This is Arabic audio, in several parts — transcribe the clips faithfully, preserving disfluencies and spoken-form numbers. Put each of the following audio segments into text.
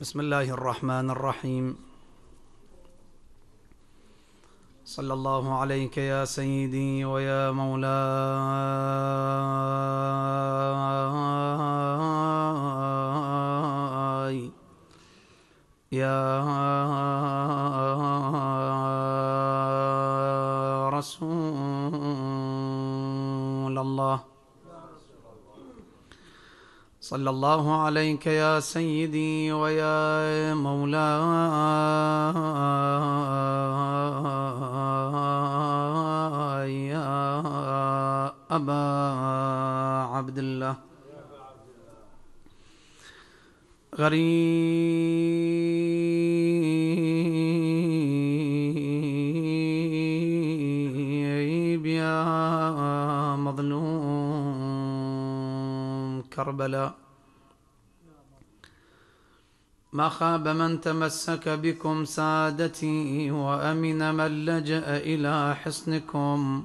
بسم الله الرحمن الرحيم. صلى الله عليك يا سيدي ويا مولاي يا رسول الله، صلى الله عليك يا سيدي ويا مولاي يا أبا عبد الله. غريب يا مظلوم كربلاء، ما خاب من تمسك بكم سادتي، وأمن من لجأ إلى حصنكم.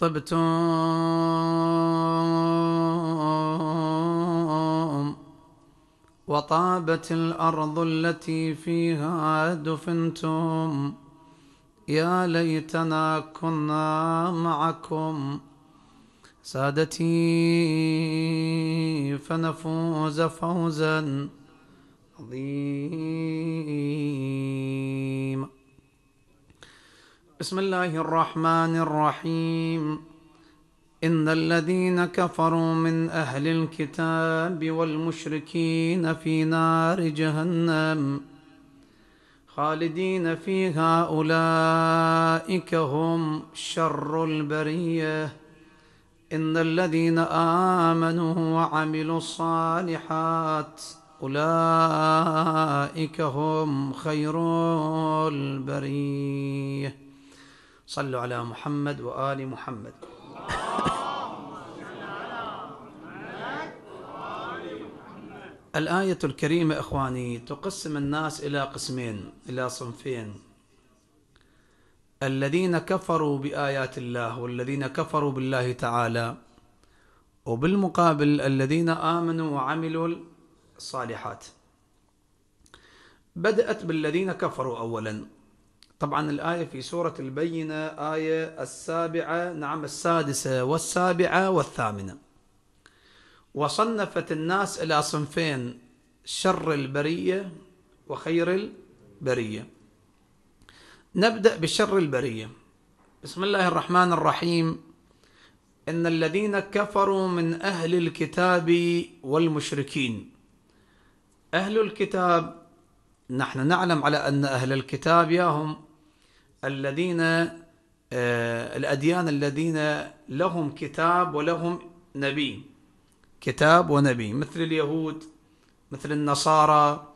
طبتم وطابت الأرض التي فيها دفنتم، يا ليتنا كنا معكم سادتي فنفوز فوزا عظيما. بسم الله الرحمن الرحيم. إن الذين كفروا من أهل الكتاب والمشركين في نار جهنم خالدين فيها، أولئك هم شر البرية. إن الذين آمنوا وعملوا الصالحات أولئك هم خير البرية. صلوا على محمد وآل محمد. الآية الكريمة إخواني تقسم الناس إلى قسمين، إلى صنفين: الذين كفروا بآيات الله والذين كفروا بالله تعالى، وبالمقابل الذين آمنوا وعملوا الصالحات. بدأت بالذين كفروا أولا. طبعا الآية في سورة البينة آية السابعة، نعم السادسة والسابعة والثامنة، وصنفت الناس إلى صنفين: شر البرية وخير البرية. نبدأ بشر البرية. بسم الله الرحمن الرحيم. إن الذين كفروا من أهل الكتاب والمشركين. أهل الكتاب نحن نعلم على أن أهل الكتاب ياهم الذين آه الأديان الذين لهم كتاب ولهم نبي، كتاب ونبي، مثل اليهود، مثل النصارى،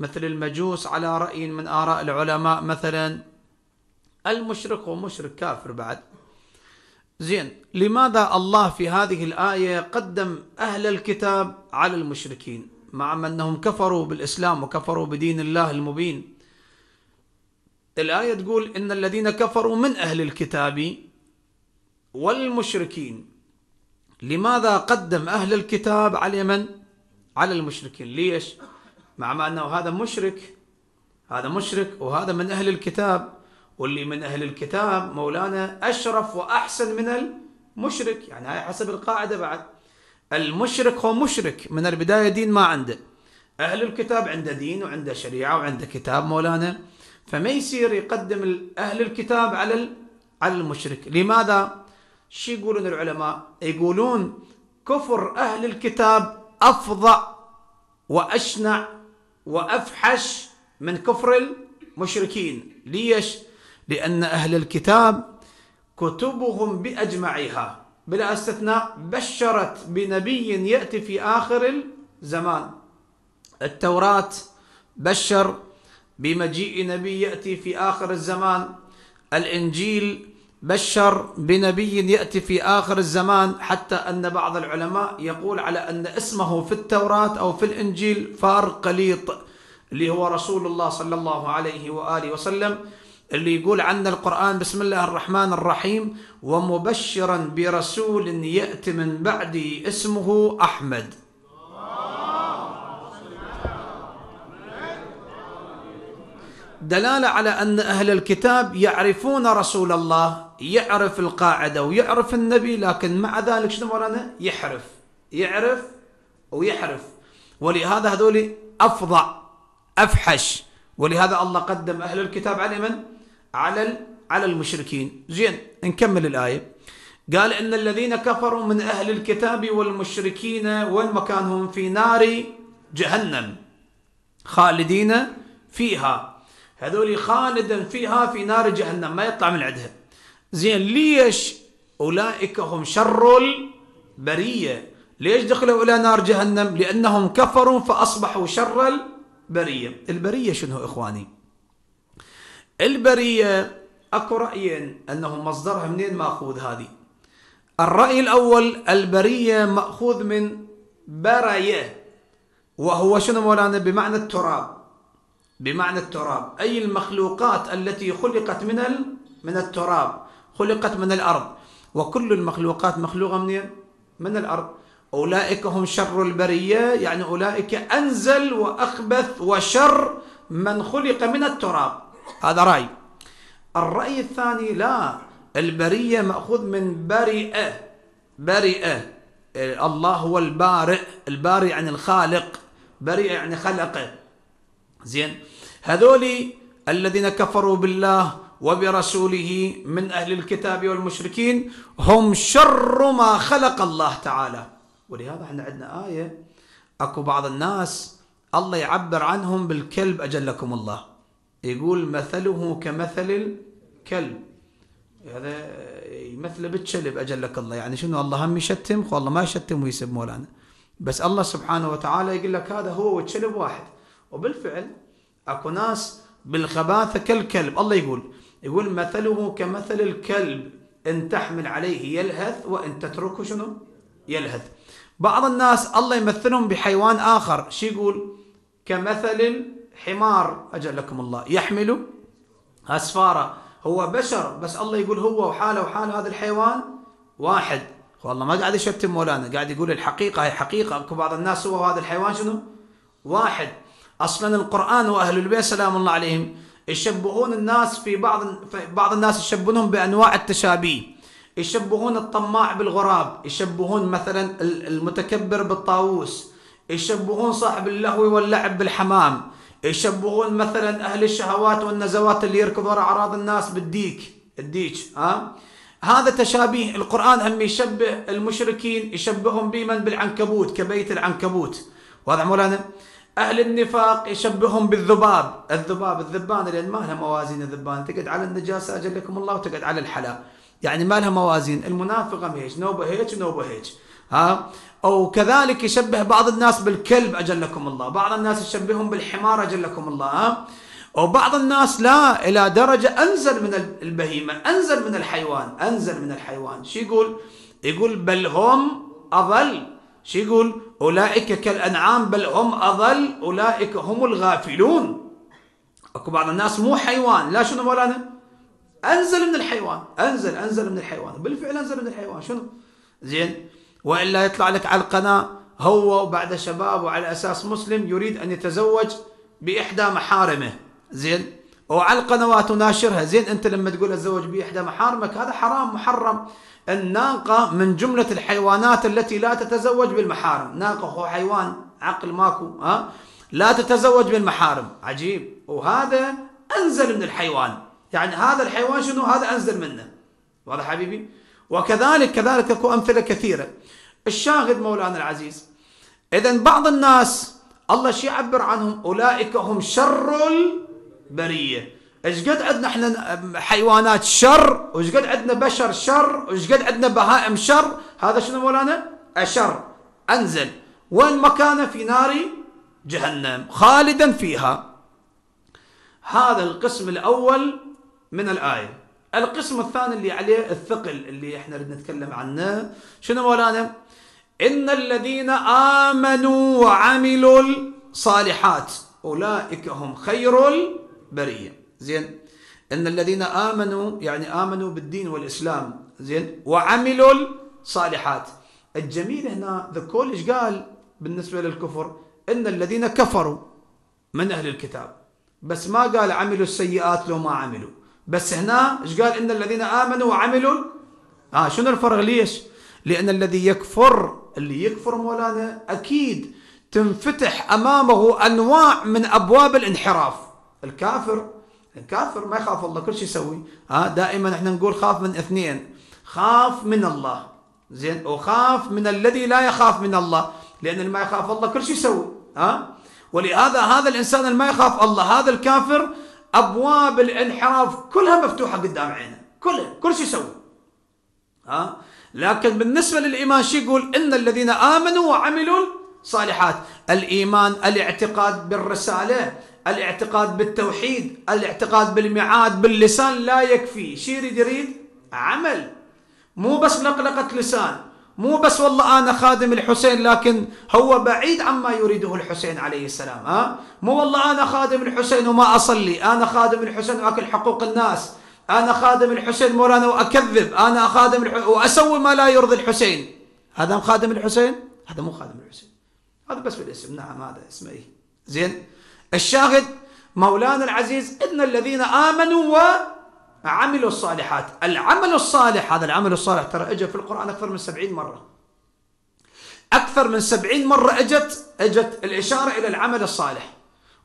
مثل المجوس على رأي من آراء العلماء مثلا. المشرك ومشرك كافر بعد. زين، لماذا الله في هذه الآية قدم أهل الكتاب على المشركين مع أنهم كفروا بالإسلام وكفروا بدين الله المبين؟ الآية تقول إن الذين كفروا من أهل الكتاب والمشركين. لماذا قدم أهل الكتاب على من؟ على المشركين. ليش؟ مع أنه هذا مشرك، هذا مشرك وهذا من أهل الكتاب، واللي من أهل الكتاب مولانا أشرف وأحسن من المشرك. يعني هاي حسب القاعدة بعد. المشرك هو مشرك من البداية، دين ما عنده. أهل الكتاب عنده دين وعنده شريعة وعنده كتاب مولانا، فما يصير يقدم أهل الكتاب على على المشرك. لماذا؟ شو يقولون العلماء؟ يقولون كفر أهل الكتاب أفظع وأشنع وأفحش من كفر المشركين. ليش؟ لأن أهل الكتاب كتبهم بأجمعها بلا استثناء بشرت بنبي يأتي في آخر الزمان. التوراة بشر بمجيء نبي يأتي في آخر الزمان، الإنجيل بشر بنبي يأتي في آخر الزمان، حتى أن بعض العلماء يقول على أن اسمه في التوراة أو في الإنجيل فار قليط، اللي هو رسول الله صلى الله عليه وآله وسلم، اللي يقول عن القرآن بسم الله الرحمن الرحيم: ومبشرا برسول يأتي من بعدي اسمه أحمد. دلالة على أن أهل الكتاب يعرفون رسول الله، يعرف القاعدة ويعرف النبي، لكن مع ذلك شنو ورانا؟ يحرف يعرف ويحرف. ولهذا هذول أفظع أفحش، ولهذا الله قدم أهل الكتاب على من؟ على على المشركين. زين نكمل الآية. قال إن الذين كفروا من أهل الكتاب والمشركين وين مكانهم؟ في نار جهنم خالدين فيها. هذول خالدا فيها في نار جهنم ما يطلع من عندها. زين ليش أولئك هم شر البرية؟ ليش دخلوا إلى نار جهنم؟ لأنهم كفروا فأصبحوا شر البرية. البرية شنو إخواني؟ البرية أكو رأيين أنه مصدرها منين مأخوذ هذه. الرأي الأول البرية مأخوذ من برية، وهو شنو مولانا؟ بمعنى التراب، بمعنى التراب، أي المخلوقات التي خلقت من من التراب، خلقت من الأرض، وكل المخلوقات مخلوقة منين؟ من الأرض. أولئك هم شر البرية، يعني أولئك أنزل وأخبث وشر من خلق من التراب. هذا رأي. الرأي الثاني لا، البرية مأخوذ من برئة، برئة، الله هو البارئ، البارئ يعني الخالق، برئ يعني خلقه. زين هذول الذين كفروا بالله وبرسوله من أهل الكتاب والمشركين هم شر ما خلق الله تعالى. ولهذا احنا عندنا آية اكو بعض الناس الله يعبر عنهم بالكلب أجلكم الله، يقول مثله كمثل الكلب، هذا يمثله بالكلب أجلك الله. يعني شنو؟ الله هم يشتم، والله ما يشتم ويسب مولانا، بس الله سبحانه وتعالى يقول لك هذا هو والكلب واحد. وبالفعل اكو ناس بالخباثة كالكلب. الله يقول يقول مثله كمثل الكلب إن تحمل عليه يلهث وإن تتركه شنو؟ يلهث. بعض الناس الله يمثلهم بحيوان آخر، شو يقول؟ كمثل الحمار أجلكم الله، يحمل أسفارة، هو بشر بس الله يقول هو وحاله وحال هذا الحيوان واحد. والله ما قاعد يشتم مولانا، قاعد يقول الحقيقة، هي حقيقة. أكو بعض الناس هو هذا الحيوان شنو؟ واحد. أصلا القرآن وأهل البيت سلام الله عليهم يشبهون الناس في بعض، في بعض الناس يشبهونهم بأنواع التشابيه، يشبهون الطماع بالغراب، يشبهون مثلا المتكبر بالطاووس، يشبهون صاحب اللهو واللعب بالحمام، يشبهون مثلا أهل الشهوات والنزوات اللي يركض وراء أعراض الناس بالديك، الديك ها؟ هذا تشابيه. القرآن هم يشبه المشركين، يشبههم بمن؟ بالعنكبوت، كبيت العنكبوت. واضح مولانا؟ أهل النفاق يشبههم بالذباب، الذباب، الذبانة، لأن ما لها موازين الذبانة، تقعد على النجاسة أجلكم الله وتقعد على الحلا، يعني ما لها موازين. المنافقة هيك نوبة هيك ونوبة هيك، ها؟ أو كذلك يشبه بعض الناس بالكلب أجلكم الله، بعض الناس يشبههم بالحمار أجلكم الله، ها؟ وبعض الناس لا، إلى درجة أنزل من البهيمة، أنزل من الحيوان، أنزل من الحيوان. شو يقول؟ يقول بل هم أضل. شو يقول؟ أولئك كالأنعام بل هم أضل أولئك هم الغافلون. أكو بعض الناس مو حيوان، لا شنو مولانا؟ أنزل من الحيوان، أنزل أنزل من الحيوان، بالفعل أنزل من الحيوان شنو؟ زين وإلا يطلع لك على القناة هو وبعد شباب وعلى أساس مسلم يريد أن يتزوج بإحدى محارمه، زين وعلى القنوات وناشرها. زين أنت لما تقول أتزوج بإحدى محارمك هذا حرام محرم. الناقة من جملة الحيوانات التي لا تتزوج بالمحارم، ناقة هو حيوان عقل ماكو، ها؟ لا تتزوج بالمحارم، عجيب. وهذا أنزل من الحيوان، يعني هذا الحيوان شنو؟ هذا أنزل منه. واضح حبيبي؟ وكذلك كذلك اكو أمثلة كثيرة. الشاهد مولانا العزيز، إذا بعض الناس الله شي يعبر عنهم أولئك هم شر البرية. ايش قد عندنا احنا حيوانات شر، وايش قد عندنا بشر شر، وايش قد عندنا بهائم شر. هذا شنو مولانا؟ اشر انزل. وين مكانه؟ في نار جهنم خالدا فيها. هذا القسم الاول من الايه. القسم الثاني اللي عليه الثقل اللي احنا بدنا نتكلم عنه شنو مولانا؟ ان الذين امنوا وعملوا الصالحات اولئك هم خير البريه. زين ان الذين امنوا يعني امنوا بالدين والاسلام، زين وعملوا الصالحات. الجميل هنا ذا كولج قال بالنسبه للكفر ان الذين كفروا من اهل الكتاب بس ما قال عملوا السيئات لو ما عملوا، بس هنا ايش قال؟ ان الذين امنوا وعملوا. اه شنو الفرق؟ ليش؟ لان الذي يكفر، اللي يكفر مولانا اكيد تنفتح امامه انواع من ابواب الانحراف. الكافر الكافر ما يخاف الله، كل شيء يسوي. ها دائما احنا نقول خاف من اثنين، خاف من الله زين، وخاف من الذي لا يخاف من الله، لان اللي ما يخاف الله كل شيء يسوي. ها ولهذا هذا الانسان اللي ما يخاف الله، هذا الكافر، ابواب الانحراف كلها مفتوحه قدام عينه، كلها، كل شيء يسوي. ها لكن بالنسبه للايمان شو يقول؟ ان الذين امنوا وعملوا الصالحات. الايمان الاعتقاد بالرساله، الاعتقاد بالتوحيد، الاعتقاد بالميعاد باللسان لا يكفي. شو يريد؟ يريد عمل، مو بس لقلقة لسان، مو بس والله أنا خادم الحسين لكن هو بعيد عما يريده الحسين عليه السلام. ها مو والله أنا خادم الحسين وما أصلي، أنا خادم الحسين وأكل حقوق الناس، أنا خادم الحسين مولانا وأكذب، أنا خادم الحسين وأسوي ما لا يرضي الحسين. هذا خادم الحسين؟ هذا مو خادم الحسين، هذا بس بالاسم. نعم هذا اسمه إيه؟ زين الشاهد مولانا العزيز، إن الذين آمنوا و عملوا الصالحات. العمل الصالح، هذا العمل الصالح ترى اجى في القرآن أكثر من سبعين مرة، أكثر من سبعين مرة اجت اجت الإشارة إلى العمل الصالح.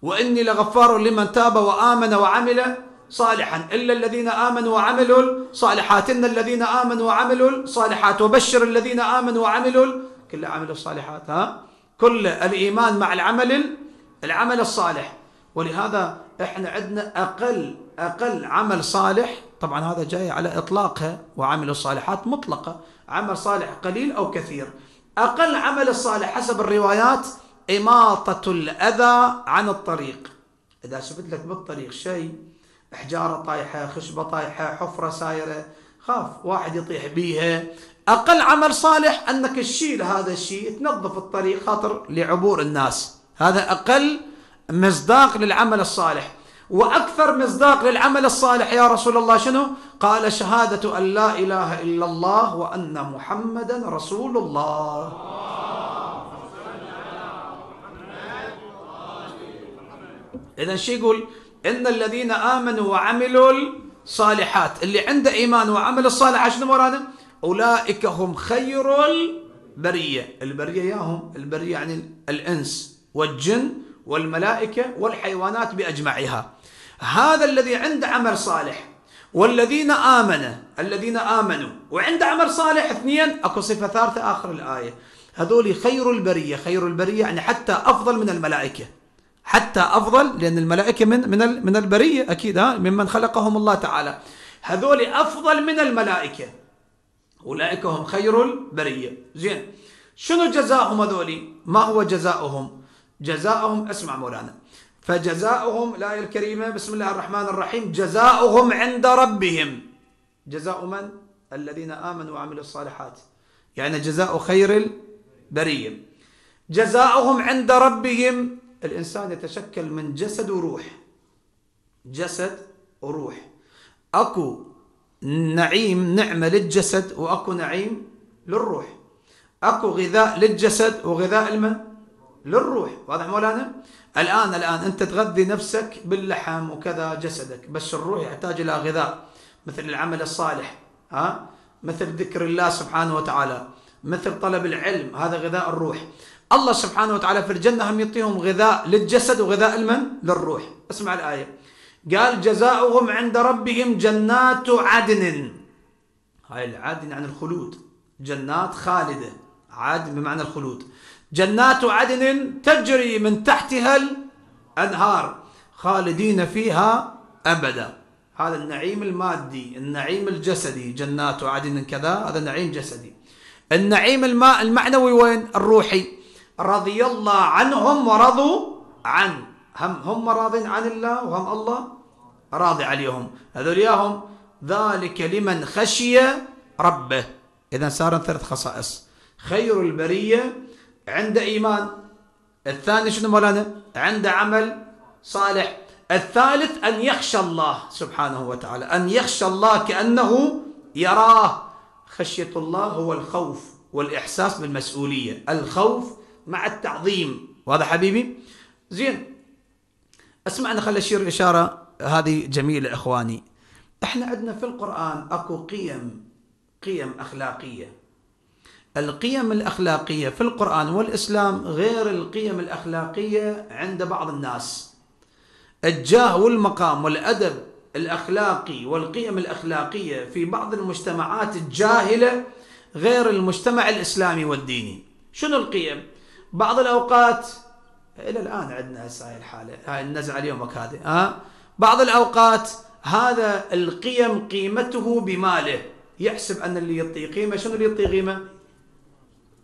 وإني لغفار لمن تاب وآمن وعمل صالحا إلا الذين آمنوا وعملوا الصالحات، إن الذين آمنوا وعملوا الصالحات وبشر الذين آمنوا وعملوا كل عملوا الصالحات. ها كل الإيمان مع العمل العمل الصالح. ولهذا احنا عندنا أقل أقل عمل صالح، طبعا هذا جاي على إطلاقها، وعمل الصالحات مطلقة، عمل صالح قليل أو كثير. أقل عمل الصالح حسب الروايات إماطة الأذى عن الطريق. إذا شفت لك بالطريق شيء، حجارة طايحة، خشبة طايحة، حفرة سايرة، خاف واحد يطيح بيها، أقل عمل صالح أنك تشيل هذا الشيء، تنظف الطريق خاطر لعبور الناس. هذا أقل مصداق للعمل الصالح. وأكثر مصداق للعمل الصالح يا رسول الله شنو؟ قال شهادة أن لا إله إلا الله وأن محمدا رسول الله. إذا شو يقول؟ إن الذين آمنوا وعملوا الصالحات، اللي عنده إيمان وعمل الصالح شنو مراده؟ أولئك هم خير البرية. البرية ياهم، البرية يعني الإنس والجن والملائكة والحيوانات بأجمعها. هذا الذي عنده عمل صالح. والذين آمنوا، الذين آمنوا وعنده عمل صالح، اثنين، اكو صفة ثالثة آخر الآية، هذول خير البرية. خير البرية يعني حتى أفضل من الملائكة، حتى أفضل، لأن الملائكة من من من البرية أكيد، ها ممن خلقهم الله تعالى، هذول أفضل من الملائكة. أولئك هم خير البرية. زين شنو جزاؤهم هذول؟ ما هو جزاؤهم؟ جزاؤهم، اسمع مولانا، فجزاؤهم، الآية الكريمة بسم الله الرحمن الرحيم، جزاؤهم عند ربهم. جزاء من؟ الذين آمنوا وعملوا الصالحات، يعني جزاء خير البرية. جزاؤهم عند ربهم، الإنسان يتشكل من جسد وروح، جسد وروح، أكو نعيم نعمة للجسد وأكو نعيم للروح، أكو غذاء للجسد وغذاء المن؟ للروح. واضح مولانا؟ الآن الآن أنت تغذي نفسك باللحم وكذا جسدك، بس الروح يحتاج إلى غذاء، مثل العمل الصالح، ها مثل ذكر الله سبحانه وتعالى، مثل طلب العلم، هذا غذاء الروح. الله سبحانه وتعالى في الجنة هم يعطيهم غذاء للجسد وغذاء لمن؟ للروح. اسمع الآية، قال جزاؤهم عند ربهم جنات عدن. هاي العدن عن الخلود، جنات خالدة، عدن بمعنى الخلود، جنات عدن تجري من تحتها الأنهار خالدين فيها أبدا. هذا النعيم المادي، النعيم الجسدي، جنات عدن كذا، هذا نعيم جسدي. النعيم الماء المعنوي وين؟ الروحي، رضي الله عنهم ورضوا عن، هم هم راضين عن الله وهم الله راضي عليهم، هذول ياهم ذلك لمن خشي ربه. إذا صار ثلاث خصائص، خير البرية، عنده إيمان، الثاني شنو مولانا؟ عنده عمل صالح، الثالث أن يخشى الله سبحانه وتعالى، أن يخشى الله كأنه يراه. خشية الله هو الخوف والإحساس بالمسؤولية، الخوف مع التعظيم. وهذا حبيبي زين، اسمعني خلي اشير اشاره هذه جميله اخواني. احنا عندنا في القران اكو قيم قيم اخلاقيه. القيم الاخلاقيه في القران والاسلام غير القيم الاخلاقيه عند بعض الناس. الجاه والمقام والادب الاخلاقي والقيم الاخلاقيه في بعض المجتمعات الجاهله غير المجتمع الاسلامي والديني. شنو القيم؟ بعض الاوقات الى الان عندنا هسه هاي الحاله، هاي النزعه اليومك هذه، ها؟ بعض الاوقات هذا القيم قيمته بماله، يحسب ان اللي يعطيه قيمه، شنو اللي يعطيه قيمه؟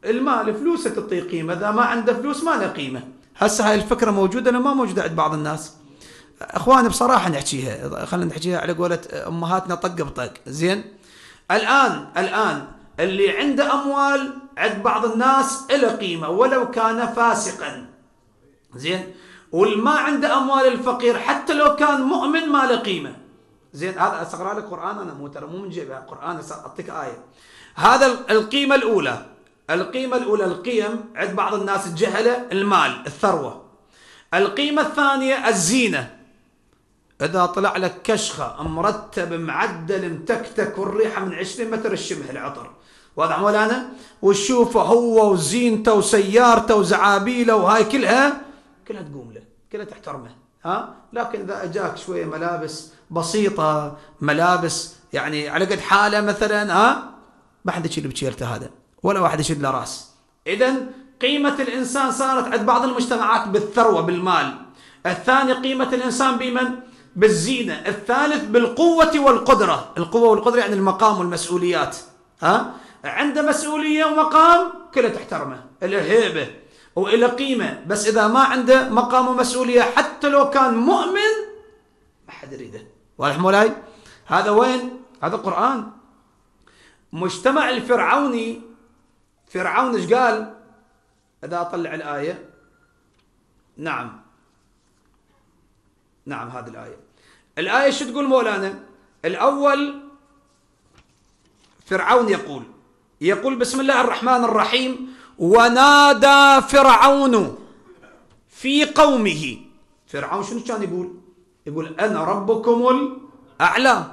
المال، فلوسه تعطيه قيمه، اذا ما عنده فلوس ما له قيمه. هسه هاي الفكره موجوده لو ما موجوده عند بعض الناس. اخواني بصراحه نحكيها، خلينا نحكيها على قولة امهاتنا طق بطق، زين؟ الان الان اللي عنده اموال عند بعض الناس له قيمه ولو كان فاسقا. زين؟ والما عنده اموال الفقير حتى لو كان مؤمن ما له قيمه. زين؟ هذا استقرا لك قران، انا مو ترى مو من جيبها قران، اعطيك ايه. هذا القيمه الاولى، القيمه الاولى القيم عند بعض الناس الجهله المال، الثروه. القيمه الثانيه الزينه. اذا طلع لك كشخه مرتب معدل متكتك والريحه من عشرين متر الشبه العطر، واضح مولانا؟ وتشوفه هو وزينته وسيارته وزعابيله وهاي كلها كلها تقوم له، كلها تحترمه، ها؟ لكن اذا اجاك شويه ملابس بسيطه، ملابس يعني على قد حاله مثلا، ها؟ ما حد يشيل بشيرته هذا، ولا واحد يشيل له راس. اذا قيمه الانسان صارت عند بعض المجتمعات بالثروه بالمال. الثاني قيمه الانسان بمن؟ بالزينه. الثالث بالقوه والقدره، القوه والقدره يعني المقام والمسؤوليات، ها؟ عنده مسؤوليه ومقام كله تحترمه، له هيبه وله قيمه، بس اذا ما عنده مقام ومسؤوليه حتى لو كان مؤمن ما حد يريده، واضح مولاي؟ هذا وين؟ هذا القران. مجتمع الفرعوني، فرعون ايش قال؟ اذا اطلع الايه، نعم نعم هذه الايه. الايه شو تقول مولانا؟ الاول فرعون يقول يقول بسم الله الرحمن الرحيم، ونادى فرعون في قومه. فرعون شنو كان يقول؟ يقول انا ربكم الاعلى.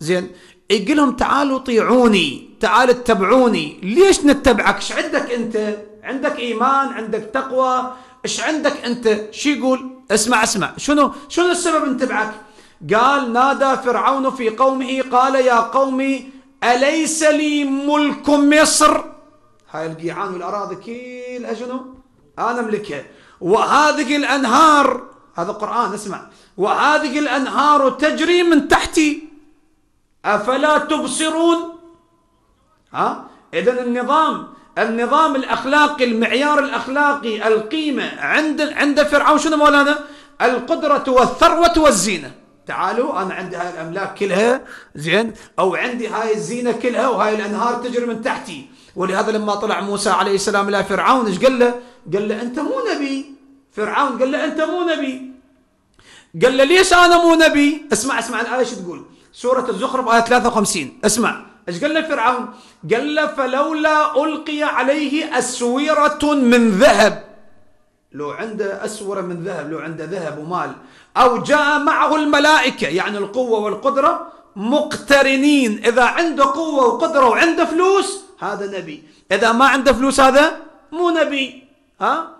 زين؟ يقول لهم تعالوا طيعوني، تعالوا اتبعوني. ليش نتبعك؟ ايش عندك انت؟ عندك ايمان، عندك تقوى، ايش عندك انت؟ شو يقول؟ اسمع اسمع شنو شنو السبب نتبعك؟ قال نادى فرعون في قومه قال يا قومي أليس لي ملك مصر؟ هاي القيعان والأراضي كلها شنو؟ أنا أملكها، وهذه الأنهار، هذا القرآن اسمع، وهذه الأنهار تجري من تحتي أفلا تبصرون؟ ها؟ إذا النظام النظام الاخلاقي، المعيار الاخلاقي، القيمه عند عند فرعون شنو مولانا؟ القدره والثروه والزينه. تعالوا انا عندي هاي الاملاك كلها، زين؟ او عندي هاي الزينه كلها وهاي الانهار تجري من تحتي. ولهذا لما طلع موسى عليه السلام الى فرعون ايش قال له؟ قال له انت مو نبي. فرعون قال له انت مو نبي. قال له ليش انا مو نبي؟ اسمع اسمع الايه شو تقول؟ سوره الزخرف ايه ثلاثة وخمسين، اسمع ايش قال له فرعون؟ قال له فلولا القي عليه اسوره من ذهب. لو عنده اسوره من ذهب، لو عنده ذهب ومال، او جاء معه الملائكه، يعني القوه والقدره مقترنين. اذا عنده قوه وقدره وعنده فلوس هذا نبي، اذا ما عنده فلوس هذا مو نبي، ها؟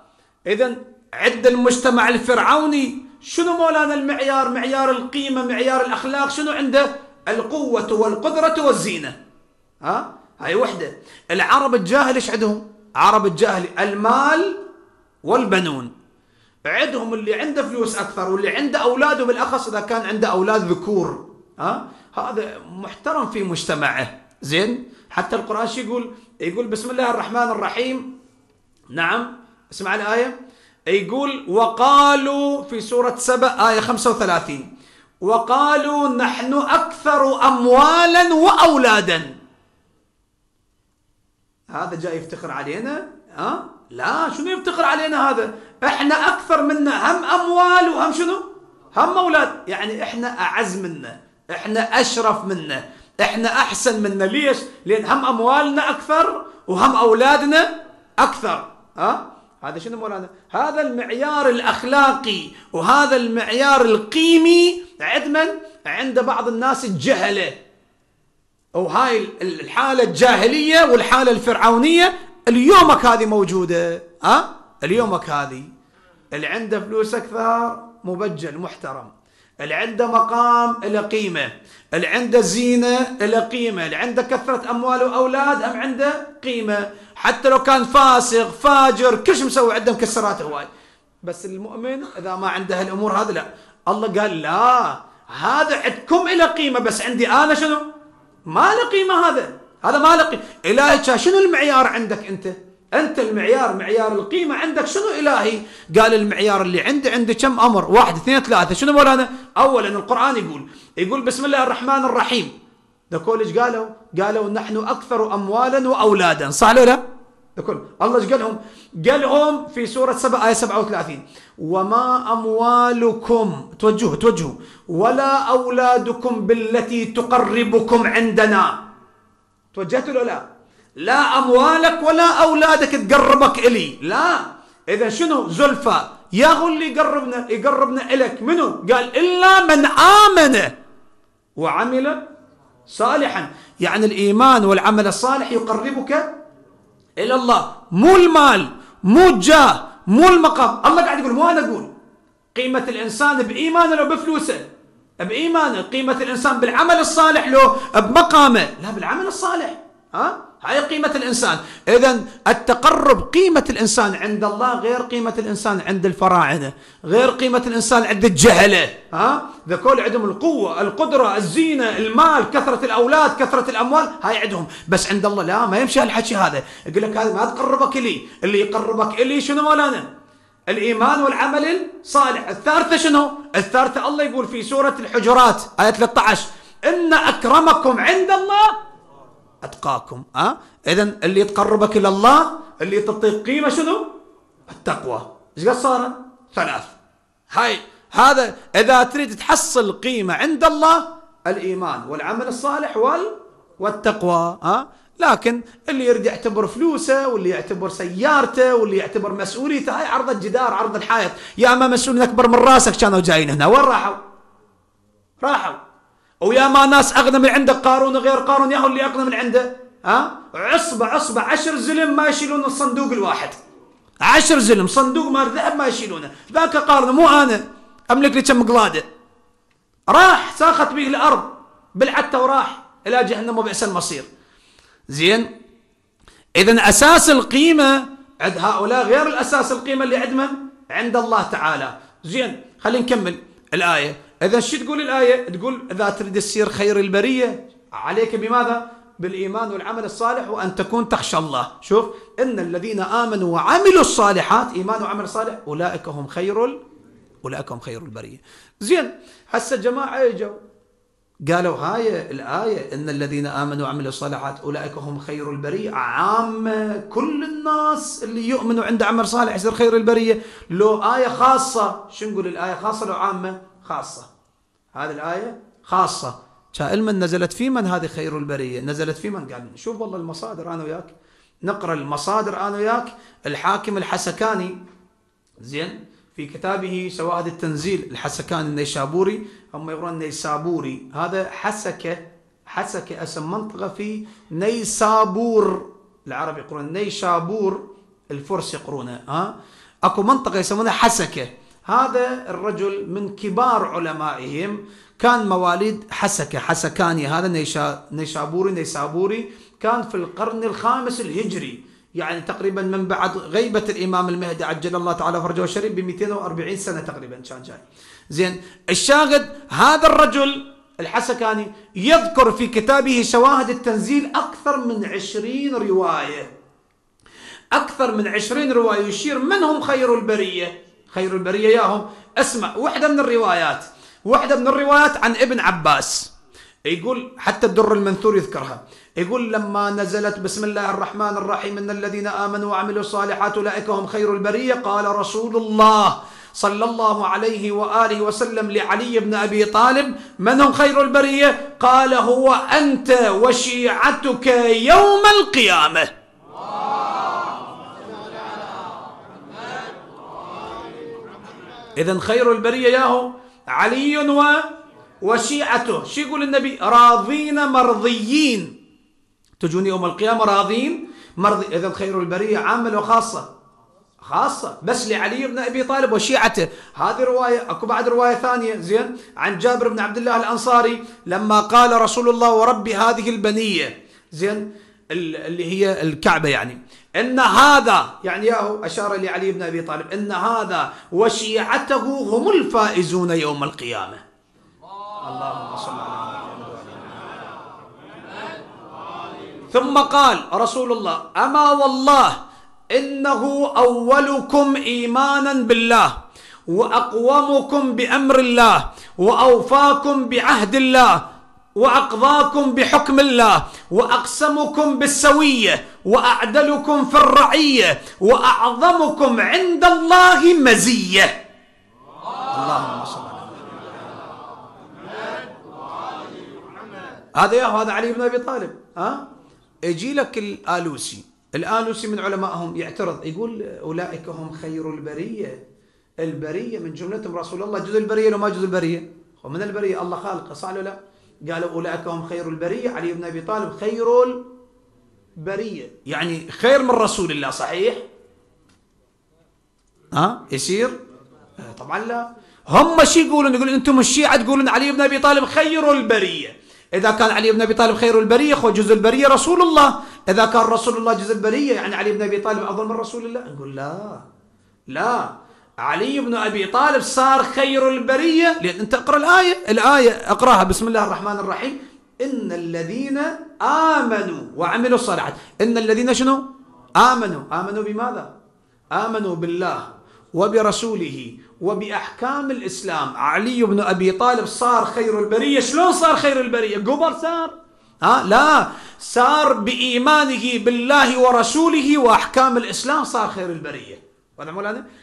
اذا عند المجتمع الفرعوني شنو مولانا المعيار؟ معيار القيمه، معيار الاخلاق، شنو عنده؟ القوة والقدرة والزينة، ها؟ هاي وحدة. العرب الجاهل ايش عندهم؟ عرب الجاهل المال والبنون. عندهم اللي عنده فلوس أكثر واللي عنده أولاده، بالأخص إذا كان عنده أولاد ذكور، ها؟ هذا محترم في مجتمعه، زين؟ حتى القرآن شو يقول؟ يقول بسم الله الرحمن الرحيم، نعم، اسمع الآية، يقول وقالوا في سورة سبأ آية خمسة وثلاثين، وقالوا نحن أكثر أموالا وأولادا. هذا جاي يفتخر علينا؟ ها؟ لا، شنو يفتخر علينا هذا؟ احنا أكثر منا هم أموال وهم شنو؟ هم أولاد، يعني احنا أعز منا، احنا أشرف منا، احنا أحسن منا. ليش؟ لأن هم أموالنا أكثر وهم أولادنا أكثر، ها؟ هذا شنو مولانا؟ هذا المعيار الأخلاقي وهذا المعيار القيمي عند من؟ عند بعض الناس الجهلة، وهاي الحالة الجاهلية والحالة الفرعونية اليومك هذه موجودة. ها؟ اليومك هذه اللي عنده فلوس أكثر مبجل محترم، اللي عنده مقام له قيمة، اللي عنده زينة له قيمة، اللي عنده كثرة أموال وأولاد هم عنده قيمة، حتى لو كان فاسق فاجر كل شيء مسوي عنده مكسرات هواي. بس المؤمن إذا ما عنده هالأمور هذه لا، الله قال لا هذا عندكم له قيمة بس عندي أنا شنو؟ ما له قيمة، هذا هذا ما له قيمة. إلهي شنو المعيار عندك أنت؟ أنت المعيار، معيار القيمة عندك شنو إلهي؟ قال المعيار اللي عندي عندي كم أمر؟ واحد اثنين ثلاثة. شنو مولانا؟ أولا القرآن يقول يقول بسم الله الرحمن الرحيم. ذكول ايش قالوا؟ قالوا نحن أكثر أموالا وأولادا، صح ولا لا؟ ذكول الله ايش قال لهم؟ قال لهم في سورة سبعة آية سبعة وثلاثين وما أموالكم توجهوا توجهوا ولا أولادكم بالتي تقربكم عندنا. توجهتوا له لا؟ لا أموالك ولا أولادك تقربك إلي، لا. إذا شنو زلفى؟ يا هو اللي يقربنا يقربنا إلك منو؟ قال إلا من آمن وعمل صالحا، يعني الإيمان والعمل الصالح يقربك إلى الله، مو المال مو الجاه مو المقام. الله قاعد يقول مو أنا أقول قيمة الإنسان بإيمانه لو بفلوسه، بإيمانه قيمة الإنسان بالعمل الصالح لو بمقامه، لا بالعمل الصالح. ها؟ هاي قيمة الإنسان. إذا التقرب قيمة الإنسان عند الله غير قيمة الإنسان عند الفراعنة، غير قيمة الإنسان عند الجهلة. ها؟ ذكول عندهم القوة، القدرة، الزينة، المال، كثرة الأولاد، كثرة الأموال، هاي عندهم، بس عند الله لا، ما يمشي هالحكي هذا. يقول لك هذا ما تقربك إلي، اللي يقربك إلي شنو مولانا؟ الإيمان والعمل الصالح. الثالثة شنو؟ الثالثة الله يقول في سورة الحجرات آية ثلاثة عشر إن أكرمكم عند الله أتقاكم. أه؟ إذا اللي يتقربك إلى الله اللي تعطيك قيمة شنو؟ التقوى. إيش قد صار؟ ثلاث. هاي هذا إذا تريد تحصل قيمة عند الله الإيمان والعمل الصالح وال والتقوى. أه؟ لكن اللي يريد يعتبر فلوسه واللي يعتبر سيارته واللي يعتبر مسؤوليته، هاي عرض الجدار عرض الحائط، يا أما مسؤولين أكبر من راسك كانوا جايين هنا، وين راحوا؟ راحوا. ويا ما ناس اغنى من عندك، قارون غير قارون، ياهو اللي اغنى من عنده. ها؟ عصبه عصبه عشر زلم ما يشيلون الصندوق الواحد، عشر زلم صندوق مال ذهب ما يشيلونه، ذاك قارون مو انا املك لي كم قلاده. راح ساخت به الارض بلعته وراح الى جهنم وبئس المصير. زين؟ اذا اساس القيمه عند هؤلاء غير الاساس القيمه اللي عند من؟ عند الله تعالى. زين؟ خلينا نكمل الايه. إذا شو تقول الآية؟ تقول إذا تريد تصير خير البرية عليك بماذا؟ بالإيمان والعمل الصالح وأن تكون تخشى الله. شوف إن الذين آمنوا وعملوا الصالحات، إيمان وعمل صالح، أولئك هم خير ال... أولئك هم خير البرية. زين؟ هسه جماعة اجوا قالوا هاي الآية إن الذين آمنوا وعملوا الصالحات أولئك هم خير البرية عامة، كل الناس اللي يؤمنوا عنده عمل صالح يصير خير البرية. لو آية خاصة شو نقول الآية خاصة لو عامة؟ خاصة. هذه الآية خاصة. شائلما نزلت في من هذه خير البرية؟ نزلت في من؟ قال شوف والله المصادر أنا وياك نقرأ المصادر أنا وياك. الحاكم الحسكاني زين في كتابه شواهد التنزيل، الحسكاني النيشابوري، هم يقولون النيسابوري، هذا حسكة، حسكة اسم منطقة في نيسابور، العرب يقولون نيشابور، الفرس يقولونه. ها؟ اكو منطقة يسمونها حسكة. هذا الرجل من كبار علمائهم، كان مواليد حسكة، حسكاني هذا نيشا نيشابوري نيسابوري، كان في القرن الخامس الهجري، يعني تقريبا من بعد غيبة الإمام المهدي عجل الله تعالى فرجه الشريف ب مئتين وأربعين سنة تقريبا كان جاي. زين؟ الشاغد هذا الرجل الحسكاني يذكر في كتابه شواهد التنزيل أكثر من عشرين رواية، أكثر من عشرين رواية يشير منهم خير البرية. خير البرية ياهم. اسمع واحدة من الروايات، واحدة من الروايات عن ابن عباس، يقول حتى الدر المنثور يذكرها، يقول لما نزلت بسم الله الرحمن الرحيم إن الذين آمنوا وعملوا الصالحات أولئك هم خير البرية، قال رسول الله صلى الله عليه وآله وسلم لعلي بن أبي طالب من هم خير البرية؟ قال هو أنت وشيعتك يوم القيامة. إذا خير البرية ياهو علي وشيعته. شو يقول النبي؟ راضين مرضيين، تجوني يوم القيامة راضين مرضي. إذا خير البرية عامة وخاصة، خاصة بس لعلي بن أبي طالب وشيعته. هذه رواية. أكو بعد رواية ثانية زين عن جابر بن عبد الله الأنصاري لما قال رسول الله ورب هذه البنية زين اللي هي الكعبة، يعني إن هذا يعني ياهو أشار لعلي بن أبي طالب إن هذا وشيعته هم الفائزون يوم القيامة. اللهم صل على محمد. ثم قال رسول الله أما والله إنه أولكم إيمانا بالله وأقومكم بأمر الله وأوفاكم بعهد الله وأقضاكم بحكم الله وأقسمكم بالسوية وأعدلكم في الرعية وأعظمكم عند الله مزية. اللهم صل على محمد. هذا يا هذا علي بن أبي طالب. ها يجي لك الآلوسي، الآلوسي من علمائهم يعترض يقول أولئك هم خير البرية، البرية من جملتهم رسول الله، جزء البرية لو ما جزء البرية ومن البرية الله خالقه صح ولا لا؟ قالوا أولئك هم خير البرية، علي بن أبي طالب خير البرية يعني خير من رسول الله صحيح؟ ها يصير؟ طبعا لا. هم شو يقولون؟ يقولون أنتم الشيعة تقولون علي بن أبي طالب خير البرية. إذا كان علي بن أبي طالب خير البرية خو جزء البرية رسول الله، إذا كان رسول الله جزء البرية يعني علي بن أبي طالب أفضل من رسول الله؟ نقول لا لا، علي بن أبي طالب صار خير البرية لأن أنت اقرأ الآية، الآية اقرأها بسم الله الرحمن الرحيم، إن الذين آمنوا وعملوا الصالحات، إن الذين شنو؟ آمنوا، آمنوا بماذا؟ آمنوا بالله وبرسوله وبأحكام الإسلام. علي بن أبي طالب صار خير البرية. شلون صار خير البرية؟ قبر صار؟ ها لا، صار بإيمانه بالله ورسوله وأحكام الإسلام صار خير البرية.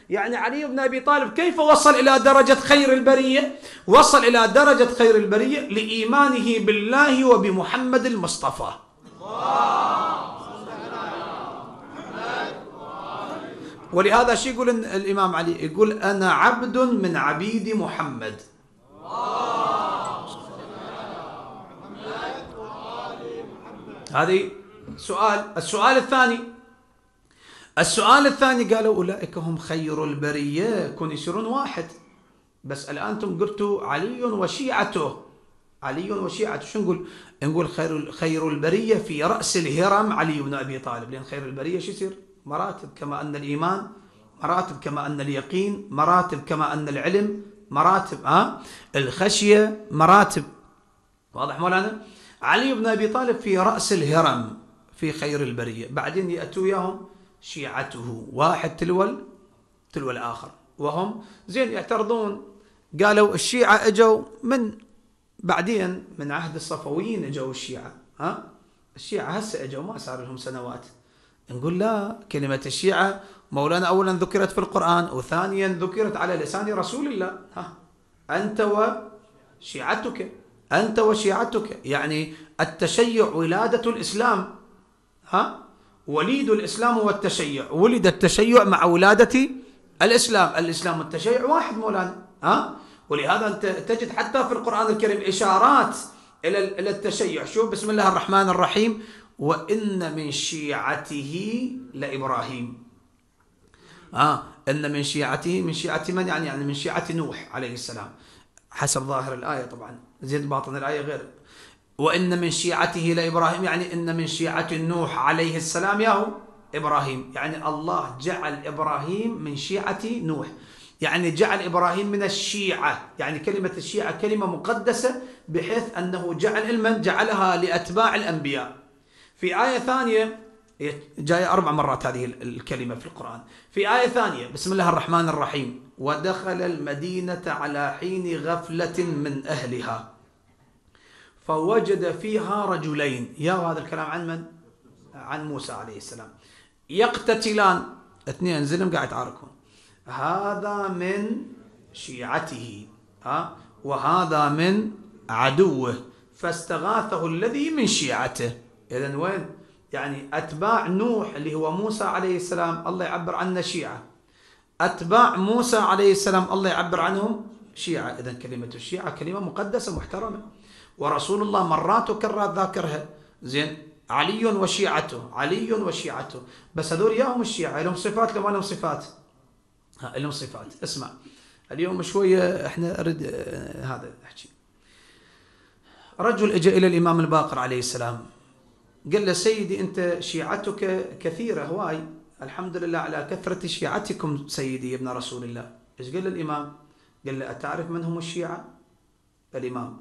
يعني علي بن أبي طالب كيف وصل إلى درجة خير البرية؟ وصل إلى درجة خير البرية لإيمانه بالله وبمحمد المصطفى. ولهذا شي يقول الإمام علي، يقول أنا عبد من عبيد محمد. هذه سؤال. السؤال الثاني، السؤال الثاني قالوا أولئك هم خير البرية، كن يصيرون واحد بس الآن أنتم قلتوا علي وشيعته، علي وشيعته شو نقول؟ نقول خير خير البرية في رأس الهرم علي بن أبي طالب، لأن خير البرية شو يصير؟ مراتب، كما أن الإيمان مراتب، كما أن اليقين مراتب، كما أن العلم مراتب، ها الخشية مراتب. واضح مولانا؟ علي بن أبي طالب في رأس الهرم في خير البرية، بعدين يأتوا وياهم شيعته واحد تلو تلو الآخر، وهم زين يعترضون. قالوا الشيعة اجوا من بعدين من عهد الصفويين، اجوا الشيعة، ها الشيعة هسه اجوا ما صار لهم سنوات. نقول لا، كلمة الشيعة مولانا أولا ذكرت في القرآن وثانيا ذكرت على لسان رسول الله، ها أنت وشيعتك، أنت وشيعتك، يعني التشيع ولادة الإسلام، ها وليد الإسلام والتشيع، ولد التشيع مع ولادة الإسلام، الإسلام والتشيع واحد مولانا، ها؟ ولهذا أنت تجد حتى في القرآن الكريم إشارات إلى إلى التشيع. شوف بسم الله الرحمن الرحيم، وإن من شيعته لإبراهيم، ها؟ إن من شيعته، من شيعة من يعني؟ يعني من شيعة نوح عليه السلام حسب ظاهر الآية طبعا، زيد باطن الآية غير. وإن من شيعته لإبراهيم يعني إن من شيعة نوح عليه السلام ياهو إبراهيم، يعني الله جعل إبراهيم من شيعة نوح، يعني جعل إبراهيم من الشيعة، يعني كلمة الشيعة كلمة مقدسة بحيث أنه جعل من جعلها لأتباع الأنبياء. في آية ثانية جاية أربع مرات هذه الكلمة في القرآن، في آية ثانية بسم الله الرحمن الرحيم، ودخل المدينة على حين غفلة من أهلها فوجد فيها رجلين، يا هذا الكلام عن من؟ عن موسى عليه السلام، يقتتلان، اثنين زلم قاعد يتعاركون، هذا من شيعته ها وهذا من عدوه فاستغاثه الذي من شيعته. اذا وين؟ يعني اتباع نوح اللي هو موسى عليه السلام الله يعبر عنه شيعة، أتباع موسى عليه السلام الله يعبر عنهم شيعة. إذن كلمة الشيعة كلمة مقدسة محترمة، ورسول الله مرات وكرر ذاكرها. زين، علي وشيعته، علي وشيعته، بس هذول ياهم الشيعة لهم صفات لو ما لهم صفات؟ ها لهم صفات. اسمع اليوم شوية احنا اريد هذا احكي. رجل اجى الى الامام الباقر عليه السلام قال له سيدي انت شيعتك كثيرة هواي، الحمد لله على كثرة شيعتكم سيدي ابن رسول الله. ايش قال الامام؟ قال له اتعرف من هم الشيعة؟ الامام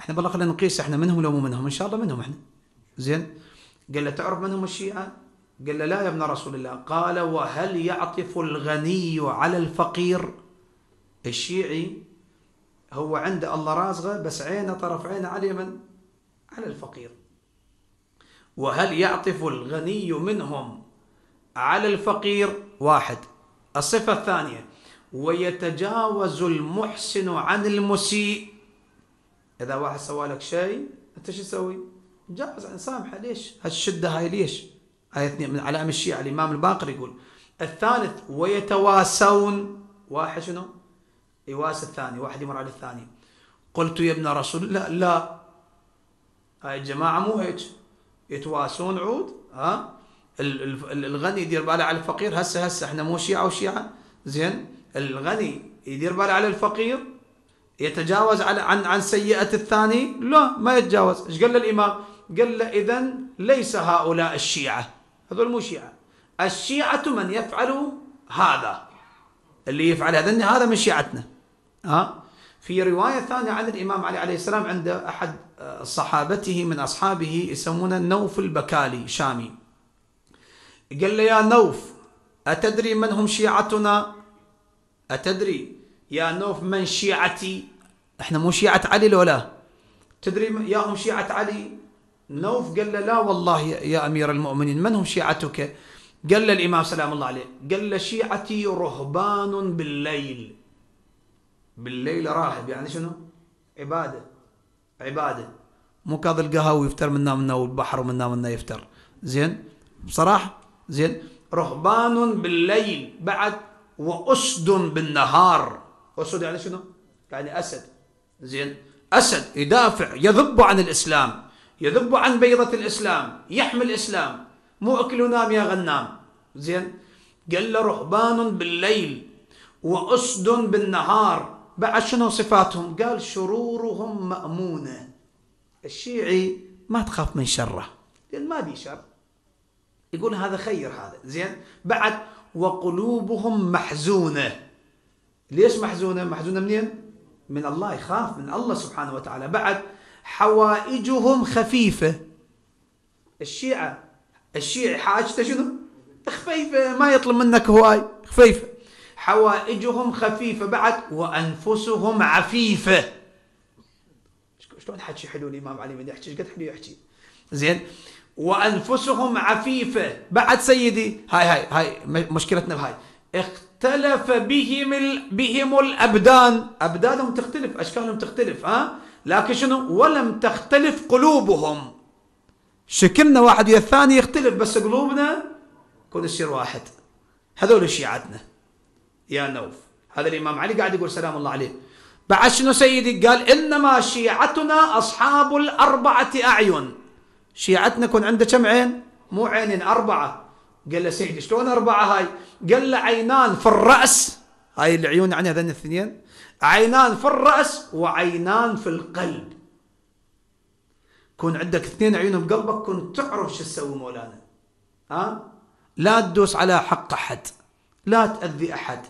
احنا بالله خلينا نقيس احنا منهم لو مو منهم، ان شاء الله منهم احنا. زين، قال له تعرف من هم الشيعة؟ قال له لا يا ابن رسول الله. قال وهل يعطف الغني على الفقير؟ الشيعي هو عنده الله رازغه بس عينه طرف عينه على من؟ على الفقير. وهل يعطف الغني منهم على الفقير؟ واحد. الصفه الثانيه ويتجاوز المحسن عن المسيء. اذا واحد سوى لك شيء انت شو تسوي؟ تجاوز عن سامحه. ليش؟ هالشده هاي ليش؟ هاي من علامه الشيعه. الامام الباقر يقول الثالث ويتواسون. واحد شنو؟ يواس الثاني، واحد يمر على الثاني. قلت يا ابن رسول الله لا، هاي الجماعه مو هيك يتواسون عود. ها الغني يدير باله على الفقير. هسه هسه احنا مو شيعه وشيعه. زين، الغني يدير باله على الفقير، يتجاوز على عن عن سيئه الثاني، لا ما يتجاوز. ايش قال له الامام؟ قال له اذا ليس هؤلاء الشيعه، هذول مو شيعه. الشيعه من يفعل هذا، اللي يفعل هذا هذا من شيعتنا. ها في روايه ثانيه عن الامام علي عليه السلام عند احد صحابته من اصحابه يسمونه نوف البكالي شامي، قال له يا نوف اتدري من هم شيعتنا؟ اتدري يا نوف من شيعتي؟ احنا مو شيعه علي لو لا تدري يا هم شيعه علي؟ نوف قال له لا والله يا امير المؤمنين، من هم شيعتك؟ قال له الامام سلام الله عليه، قال له شيعتي رهبان بالليل. بالليل راهب يعني شنو؟ عباده، عباده، مو كاظ القهوي يفتر منا منا والبحر ومنا منا يفتر. زين بصراحه، زين رهبان بالليل بعد واسد بالنهار. اسد يعني شنو؟ يعني اسد. زين اسد يدافع يذب عن الاسلام، يذب عن بيضه الاسلام، يحمي الاسلام، مو اكل ونام يا غنام. زين قال له رهبان بالليل واسد بالنهار بعد شنو صفاتهم؟ قال شرورهم مامونه. الشيعي ما تخاف من شره لان ما بي شر، يقول هذا خير هذا. زين بعد وقلوبهم محزونه. ليش محزونه؟ محزونه منين؟ من الله، يخاف من الله سبحانه وتعالى. بعد حوائجهم خفيفه. الشيعه الشيعي حاجته شنو؟ خفيفة، ما يطلب منك هواي، خفيفة. حوائجهم خفيفة بعد وأنفسهم عفيفة. شلون حكي حلو الإمام علي من يحكي، ايش قد حلو يحكي. زين وأنفسهم عفيفة بعد سيدي هاي هاي هاي مشكلتنا بهاي. اختلف بهم ال... بهم الأبدان، أبدانهم تختلف، أشكالهم تختلف، ها؟ لكن شنو؟ ولم تختلف قلوبهم. شكلنا واحد ويا الثاني يختلف بس قلوبنا كل يصير واحد. هذول شيعتنا يا نوف. هذا الامام علي قاعد يقول سلام الله عليه. بعد شنو سيدي؟ قال انما شيعتنا اصحاب الاربعه اعين. شيعتنا كن عنده كم عين؟ مو عينين، اربعه. قال له سيدي شلون اربعه هاي؟ قال له عينان في الراس، هاي العيون يعني هذين الاثنين، عينان في الراس وعينان في القلب. كون عندك اثنين عيون بقلبك كون تعرف شو تسوي مولانا. ها؟ لا تدوس على حق احد، لا تأذي احد،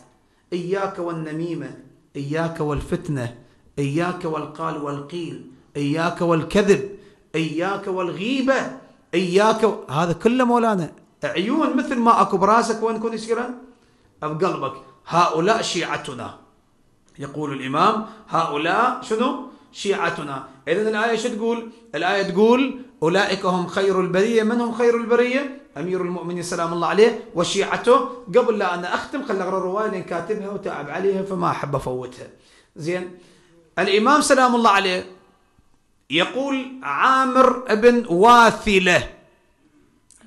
اياك والنميمه، اياك والفتنه، اياك والقال والقيل، اياك والكذب، اياك والغيبه، اياك و... هذا كله مولانا عيون مثل ما اكو براسك وين كون يصيرن؟ بقلبك. هؤلاء شيعتنا. يقول الامام هؤلاء شنو؟ شيعتنا. إذن الآية شو تقول؟ الآية تقول أولئك هم خير البرية. من هم خير البرية؟ أمير المؤمنين سلام الله عليه وشيعته. قبل لا أنا أختم خل أقرأ الرواية لأن كاتبها وتعب عليها فما أحب أفوتها. زين الإمام سلام الله عليه يقول عامر بن واثلة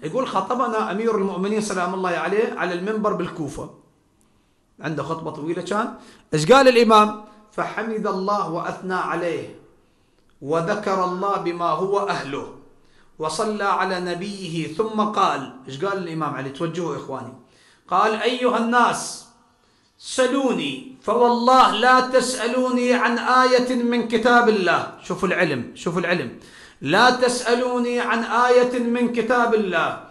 يقول خطبنا أمير المؤمنين سلام الله عليه على المنبر بالكوفة عنده خطبة طويلة كان. ايش قال الإمام؟ فحمد الله وأثنى عليه وذكر الله بما هو أهله وصلى على نبيه ثم قال، ايش قال الإمام علي؟ توجهوا إخواني، قال: أيها الناس سلوني فوالله لا تسألوني عن آية من كتاب الله. شوفوا العلم، شوفوا العلم. لا تسألوني عن آية من كتاب الله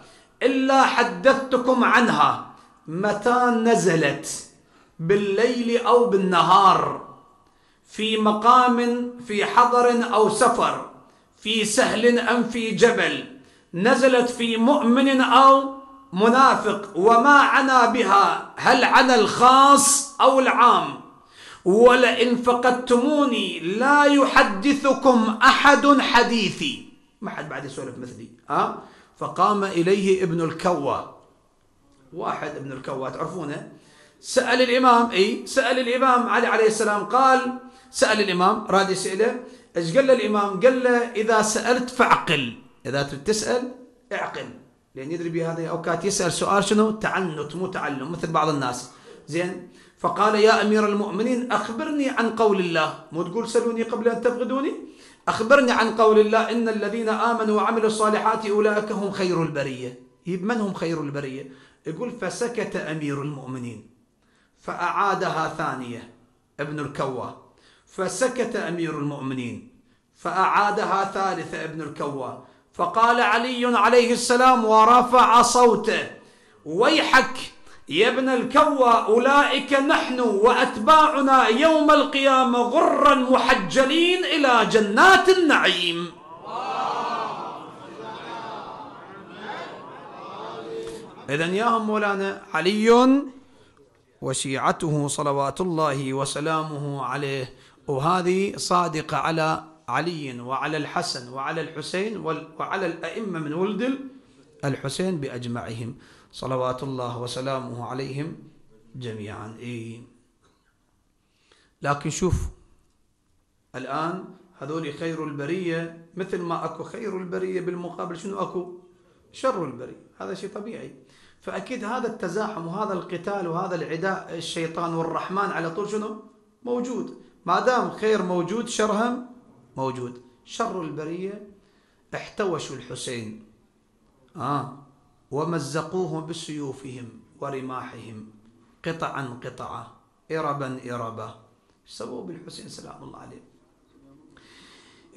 إلا حدثتكم عنها متى نزلت، بالليل أو بالنهار، في مقام، في حضر أو سفر، في سهل أم في جبل، نزلت في مؤمن أو منافق، وما عنا بها، هل عنا الخاص أو العام. ولئن فقدتموني لا يحدثكم أحد حديثي. ما حد بعد يسولف مثلي. ها؟ فقام إليه ابن الكوة، واحد ابن الكوة تعرفونه، سأل الإمام، أي سأل الإمام علي عليه السلام، قال سأل الإمام، راد يسأله، ايش قال له الإمام؟ قال له: إذا سألت فاعقل، إذا تريد تسأل اعقل، لأن يدري بهذا أوقات يسأل سؤال شنو؟ تعنت مو تعلم مثل بعض الناس. زين، فقال: يا أمير المؤمنين أخبرني عن قول الله، مو تقول سلوني قبل أن تبغضوني، أخبرني عن قول الله: إن الذين آمنوا وعملوا الصالحات أولئك هم خير البرية. من هم خير البرية؟ يقول: فسكت أمير المؤمنين، فأعادها ثانية ابن الكوة، فسكت أمير المؤمنين، فأعادها ثالثة ابن الكوة، فقال علي عليه السلام ورفع صوته: ويحك يا ابن الكوى، أولئك نحن وأتباعنا يوم القيامة غرا محجلين إلى جنات النعيم. إذن ياهم مولانا علي وشيعته صلوات الله وسلامه عليه، وهذه صادقة على علي وعلى الحسن وعلى الحسين وعلى الأئمة من ولد الحسين بأجمعهم صلوات الله وسلامه عليهم جميعا. إيه؟ لكن شوف الآن هذول خير البرية، مثل ما أكو خير البرية بالمقابل شنو أكو؟ شر البرية. هذا شيء طبيعي، فأكيد هذا التزاحم وهذا القتال وهذا العداء الشيطان والرحمن على طول شنو؟ موجود. ما دام خير موجود شرهم موجود. شر البرية احتوشوا الحسين آه ومزقوه بسيوفهم ورماحهم قطعا قطعا إربا إربا. سووا بالحسين سلام الله عليه؟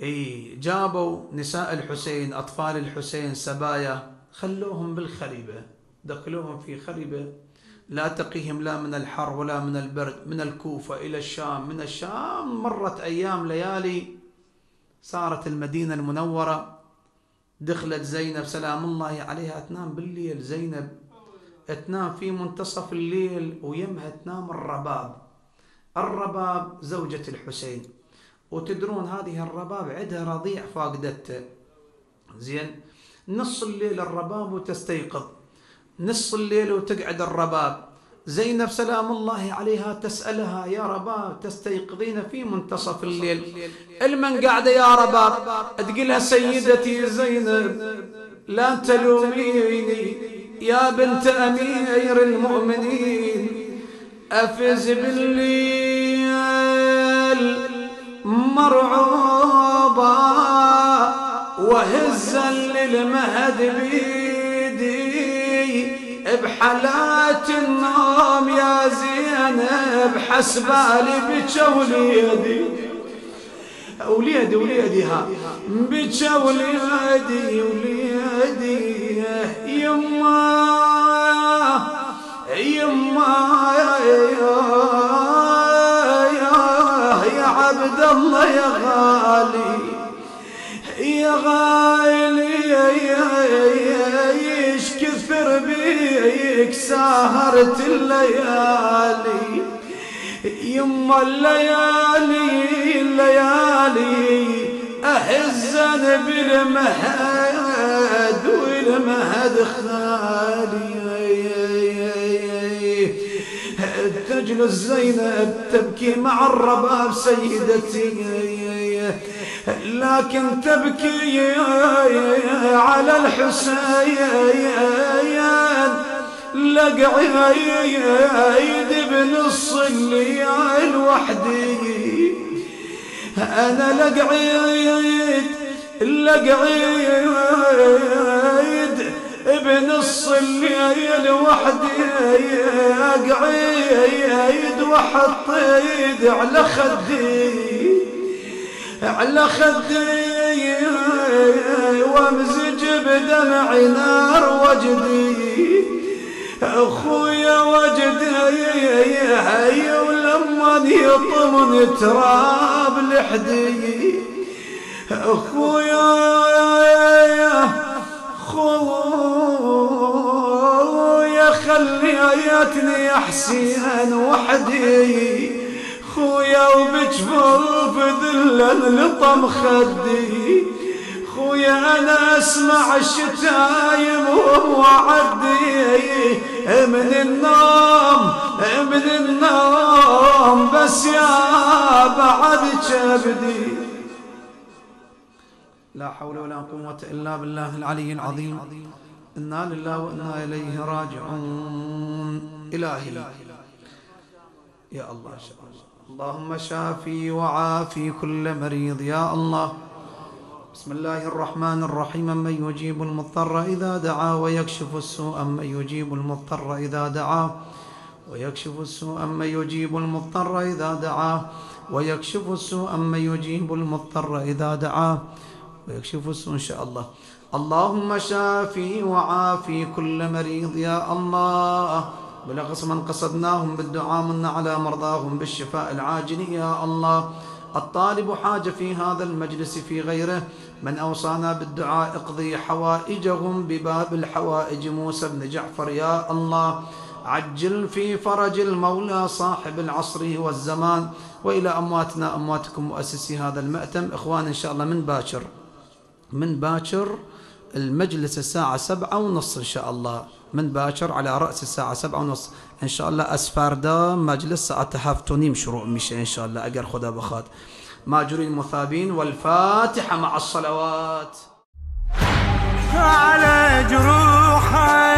اي جابوا نساء الحسين، أطفال الحسين، سبايا، خلوهم بالخريبة، دخلوهم في خريبة لا تقيهم لا من الحر ولا من البرد، من الكوفة إلى الشام، من الشام مرت أيام ليالي، صارت المدينة المنورة. دخلت زينب سلام الله عليها تنام بالليل، زينب تنام في منتصف الليل ويمها تنام الرباب، الرباب زوجة الحسين، وتدرون هذه الرباب عندها رضيع فاقدته. زين، نص الليل الرباب وتستيقظ، نص الليل وتقعد الرباب، زينب سلام الله عليها تسألها: يا رباب تستيقظين في منتصف الليل؟ المن قاعدة يا رباب؟ تقلها: سيدتي زينب لا تلوميني، يا بنت أمير المؤمنين أفز بالليل مرعوبة وهزا للمهد بيدي بحالات النوم، يا زينب حسبالي بجا وليدي وليدي وليدي ها بجا وليدي وليدي يما يما يا عبد الله يا غالي يا غالي كثر بيك سهرت الليالي، يما الليالي الليالي أهزن بالمهد والمهد خالي. تجلس زينب تبكي مع الرباب سيدتي، لكن تبكي على الحسين لقعيد نص الليل وحدي، أنا لقعيد لقعيد بنص الليل وحدي، أقعيد وأحط إيدي على خدي على خدي وامزج بدمع نار وجدي، أخويا وجدي هي، ولما يطمن تراب لحدي، أخويا خويا خليتني أحسين وحدي، خويا وبجفوف ذلا لطم خدي، خويا أنا أسمع الشتايم وأعدي من النوم من النوم بس يا بعد كبدي. لا حول ولا قوة إلا بالله العلي العظيم، إنا لله وإنا إليه راجعون. إلهي يا الله، اللهم شافي وعافي كل مريض يا الله. بسم الله الرحمن الرحيم. من يجيب المضطر إذا دعا ويكشف السوء، من يجيب المضطر إذا دعا ويكشف السوء، من يجيب المضطر إذا دعا ويكشف السوء، من يجيب المضطر إذا دعا ويكشف السوء. إن شاء الله. اللهم شافي وعافي كل مريض يا الله، بلغص من قصدناهم بالدعاء، منا على مرضاهم بالشفاء العاجل يا الله. الطالب حاجة في هذا المجلس في غيره، من أوصانا بالدعاء اقضي حوائجهم بباب الحوائج موسى بن جعفر يا الله. عجل في فرج المولى صاحب العصر والزمان، وإلى أمواتنا أمواتكم مؤسسي هذا المأتم. إخوان إن شاء الله من باكر من باكر المجلس الساعة سبعة ونص إن شاء الله، من باكر على رأس الساعة سبعة ونص إن شاء الله. أسفاردا مجلس ساعة هافتونيم شروع مش إن شاء الله أقر خدا بخاد ماجورين المثابين. والفاتحة مع الصلوات على جروحي.